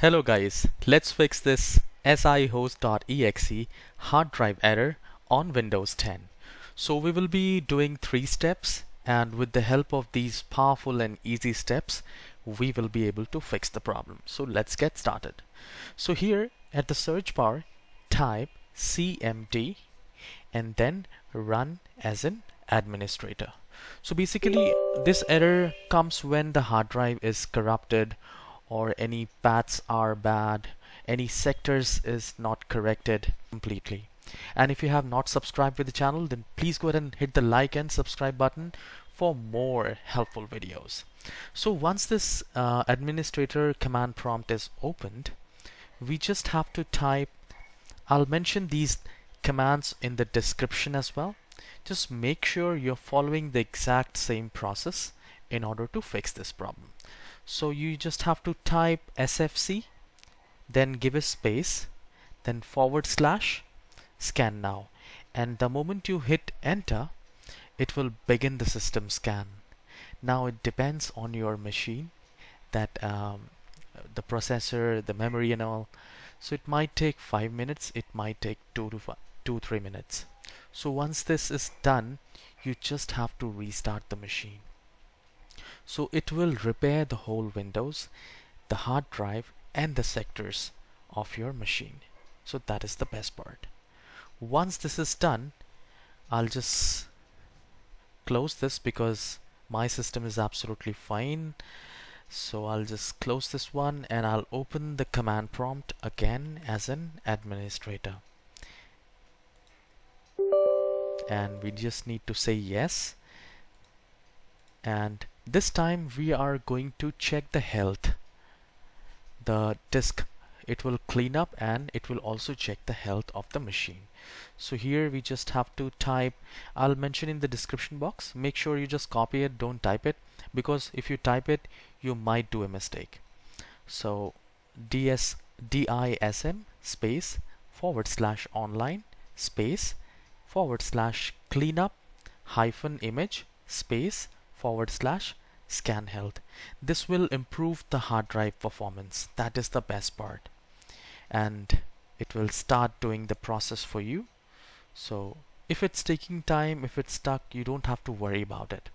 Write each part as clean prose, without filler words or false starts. Hello guys, let's fix this sihost.exe hard drive error on Windows 10. So we will be doing 3 steps, and with the help of these powerful and easy steps we will be able to fix the problem. So let's get started. So here at the search bar type cmd and then run as an administrator. So basically this error comes when the hard drive is corrupted, or any paths are bad, any sectors is not corrected completely. And if you have not subscribed to the channel, then please go ahead and hit the like and subscribe button for more helpful videos. So once this administrator command prompt is opened, we just have to type, I'll mention these commands in the description as well. Just make sure you're following the exact same process in order to fix this problem. So you just have to type SFC, then give a space, then / scan now, and the moment you hit enter it will begin the system scan. Now it depends on your machine, that the processor, the memory and all, so it might take 5 minutes, it might take 2 to 3 minutes. So once this is done, you just have to restart the machine. So it will repair the whole Windows, the hard drive and the sectors of your machine. So that is the best part. Once this is done, I'll just close this because my system is absolutely fine. So I'll just close this one and I'll open the command prompt again as an administrator. And we just need to say yes. And this time we are going to check the health, the disk. It will clean up and it will also check the health of the machine. So here we just have to type, I'll mention in the description box, make sure you just copy it, don't type it, because if you type it you might do a mistake. So DISM space / online space / cleanup - image space / scan health. This will improve the hard drive performance. That is the best part. And it will start doing the process for you. So if it's taking time, if it's stuck, you don't have to worry about it.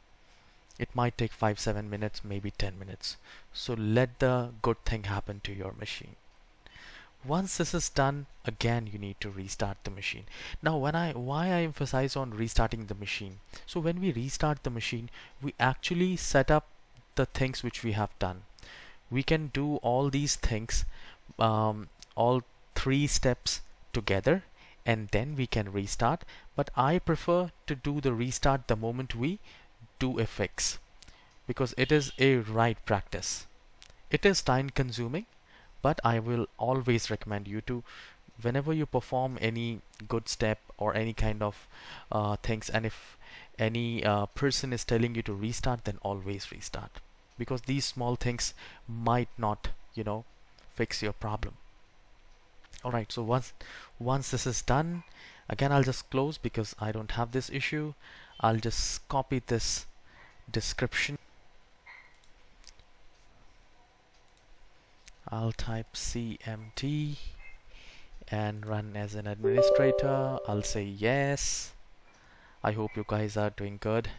It might take 5-7 minutes, maybe 10 minutes. So let the good thing happen to your machine. Once this is done, again you need to restart the machine. Now why I emphasize on restarting the machine, so when we restart the machine we actually set up the things which we have done. We can do all these things, all 3 steps together, and then we can restart, but I prefer to do the restart the moment we do a fix, because it is a right practice. It is time consuming, but I will always recommend you to, whenever you perform any good step or any kind of things, and if any person is telling you to restart, then always restart, because these small things might not, you know, fix your problem. Alright, so once this is done, again I'll just close because I don't have this issue. I'll just copy this description. I'll type cmd and run as an administrator. I'll say yes. I hope you guys are doing good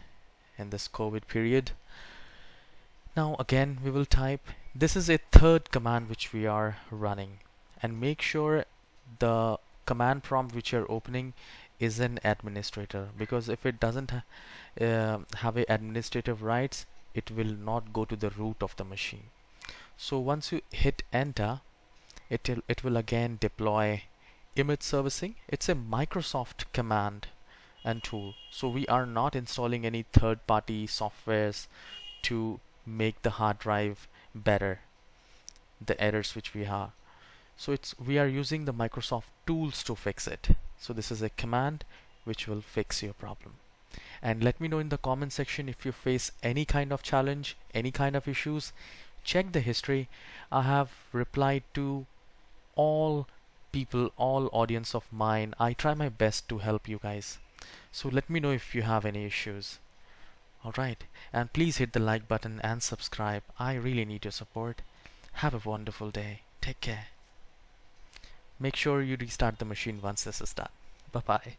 in this COVID period. Now again we will type, this is a 3rd command which we are running, and make sure the command prompt which you're opening is an administrator, because if it doesn't have administrative rights, it will not go to the root of the machine. So once you hit enter, it will again deploy image servicing. It's a Microsoft command and tool, so we are not installing any third-party softwares to make the hard drive better, the errors which we have. So we are using the Microsoft tools to fix it. So this is a command which will fix your problem. And let me know in the comment section if you face any kind of challenge, any kind of issues. Check the history. I have replied to all people, all audience of mine. I try my best to help you guys. So let me know if you have any issues. Alright, and please hit the like button and subscribe. I really need your support. Have a wonderful day. Take care. Make sure you restart the machine once this is done. Bye-bye.